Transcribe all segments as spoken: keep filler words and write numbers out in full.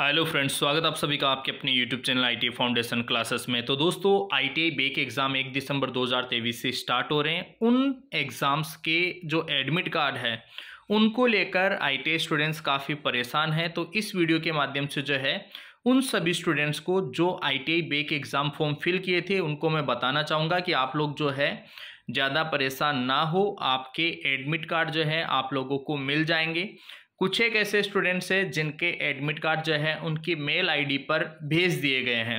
Hello friends, स्वागत आप सभी का आपके अपने YouTube channel ITI foundation classes में। तो दोस्तों, आईटीआई बैक एग्ज़ाम एक दिसंबर दो हज़ार तेईस से स्टार्ट हो रहे हैं। उन एग्ज़ाम्स के जो एडमिट कार्ड है उनको लेकर आईटीआई स्टूडेंट्स काफ़ी परेशान हैं। तो इस वीडियो के माध्यम से जो है उन सभी स्टूडेंट्स को जो ITI back exam form fill किए थे उनको मैं बताना चाहूँगा कि आप लोग जो है ज़्यादा परेशान ना हो। आपके एडमिट कार्ड जो है आप लोगों को मिल जाएंगे। कुछ एक ऐसे स्टूडेंट्स हैं जिनके एडमिट कार्ड जो है उनकी मेल आईडी पर भेज दिए गए हैं,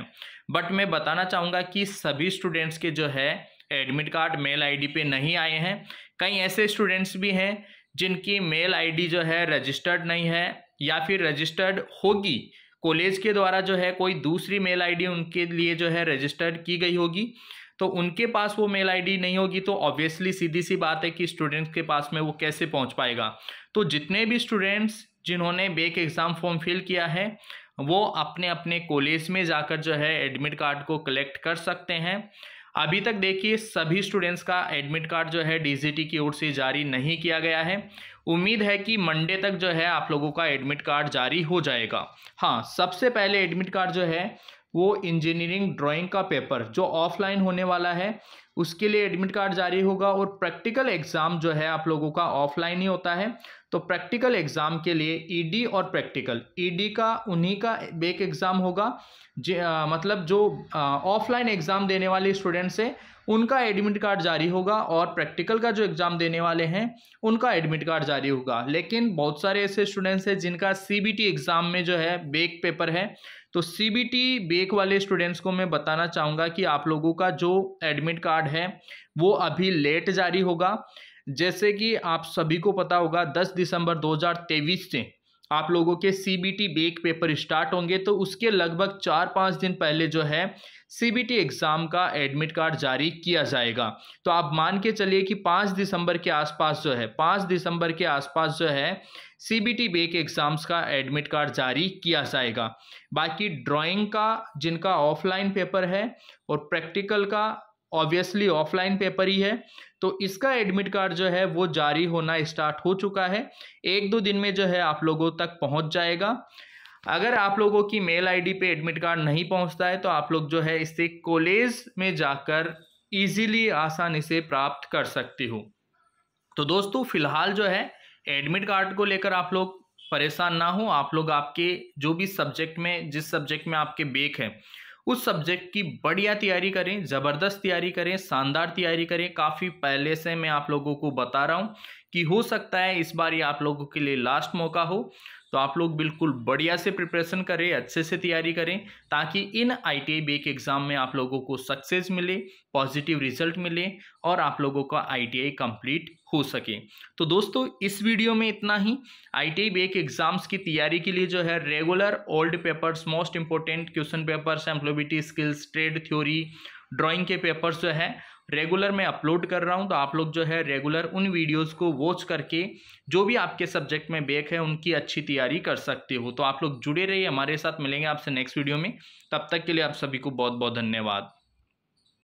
बट मैं बताना चाहूँगा कि सभी स्टूडेंट्स के जो है एडमिट कार्ड मेल आईडी पे नहीं आए हैं। कई ऐसे स्टूडेंट्स भी हैं जिनकी मेल आईडी जो है रजिस्टर्ड नहीं है, या फिर रजिस्टर्ड होगी कॉलेज के द्वारा जो है कोई दूसरी मेल आईडी उनके लिए जो है रजिस्टर्ड की गई होगी, तो उनके पास वो मेल आईडी नहीं होगी। तो ऑब्वियसली सीधी सी बात है कि स्टूडेंट्स के पास में वो कैसे पहुंच पाएगा। तो जितने भी स्टूडेंट्स जिन्होंने बैक एग्ज़ाम फॉर्म फिल किया है वो अपने अपने कॉलेज में जाकर जो है एडमिट कार्ड को कलेक्ट कर सकते हैं। अभी तक देखिए सभी स्टूडेंट्स का एडमिट कार्ड जो है डीजीटी की ओर से जारी नहीं किया गया है। उम्मीद है कि मंडे तक जो है आप लोगों का एडमिट कार्ड जारी हो जाएगा। हाँ, सबसे पहले एडमिट कार्ड जो है वो इंजीनियरिंग ड्राइंग का पेपर जो ऑफलाइन होने वाला है उसके लिए एडमिट कार्ड जारी होगा, और प्रैक्टिकल एग्ज़ाम जो है आप लोगों का ऑफलाइन ही होता है। तो प्रैक्टिकल एग्ज़ाम के लिए ईडी और प्रैक्टिकल ईडी का उन्हीं का बैक एग्ज़ाम होगा, आ, मतलब जो ऑफलाइन एग्ज़ाम देने वाले स्टूडेंट्स हैं उनका एडमिट कार्ड जारी होगा, और प्रैक्टिकल का जो एग्ज़ाम देने वाले हैं उनका एडमिट कार्ड जारी होगा। लेकिन बहुत सारे ऐसे स्टूडेंट्स हैं जिनका सीबीटी एग्ज़ाम में जो है बैक पेपर है। तो सीबीटी बैक वाले स्टूडेंट्स को मैं बताना चाहूँगा कि आप लोगों का जो एडमिट कार्ड है वो अभी लेट जारी होगा। जैसे कि आप सभी को पता होगा दस दिसंबर दो हज़ार तेईस से आप लोगों के सीबीटी बैक पेपर स्टार्ट होंगे, तो उसके लगभग चार पाँच दिन पहले जो है सीबीटी एग्ज़ाम का एडमिट कार्ड जारी किया जाएगा। तो आप मान के चलिए कि पाँच दिसंबर के आसपास जो है पाँच दिसंबर के आसपास जो है सीबीटी बैक एग्ज़ाम्स का एडमिट कार्ड जारी किया जाएगा। बाकी ड्राइंग का जिनका ऑफलाइन पेपर है और प्रैक्टिकल का ऑब्वियसली ऑफलाइन पेपर ही है, तो इसका एडमिट कार्ड जो है वो जारी होना स्टार्ट हो चुका है। एक दो दिन में जो है आप लोगों तक पहुंच जाएगा। अगर आप लोगों की मेल आईडी पे एडमिट कार्ड नहीं पहुंचता है तो आप लोग जो है इसे कॉलेज में जाकर इजीली आसानी से प्राप्त कर सकते हो। तो दोस्तों, फिलहाल जो है एडमिट कार्ड को लेकर आप लोग परेशान ना हो। आप लोग आपके जो भी सब्जेक्ट में जिस सब्जेक्ट में आपके बैक है उस सब्जेक्ट की बढ़िया तैयारी करें, ज़बरदस्त तैयारी करें, शानदार तैयारी करें। काफ़ी पहले से मैं आप लोगों को बता रहा हूँ कि हो सकता है इस बार ये आप लोगों के लिए लास्ट मौका हो। तो आप लोग बिल्कुल बढ़िया से प्रिपरेशन करें, अच्छे से तैयारी करें, ताकि इन आईटीआई बैक एग्ज़ाम में आप लोगों को सक्सेस मिले, पॉजिटिव रिजल्ट मिले और आप लोगों का आईटीआई कंप्लीट हो सके। तो दोस्तों, इस वीडियो में इतना ही। आईटीआई बैक एग्ज़ाम्स की तैयारी के लिए जो है regular old papers, most important question papers, employability skills, trade theory, drawing के पेपर्स जो है रेगुलर मैं अपलोड कर रहा हूं। तो आप लोग जो है रेगुलर उन वीडियोस को वॉच करके जो भी आपके सब्जेक्ट में बैक है उनकी अच्छी तैयारी कर सकते हो। तो आप लोग जुड़े रहिए हमारे साथ, मिलेंगे आपसे नेक्स्ट वीडियो में। तब तक के लिए आप सभी को बहुत बहुत धन्यवाद।